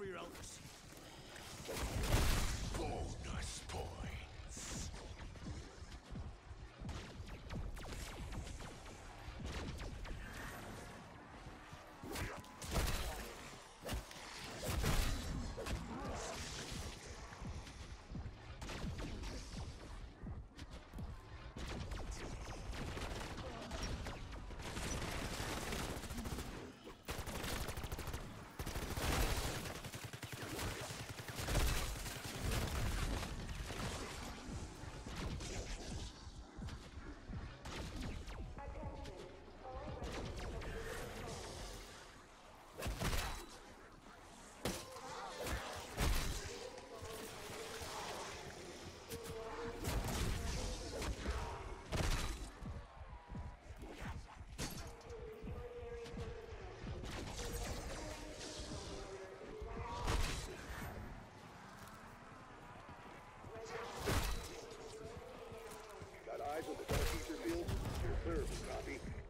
for your elders. Bonus points. Eyes on the dark future field, you're clear, copy.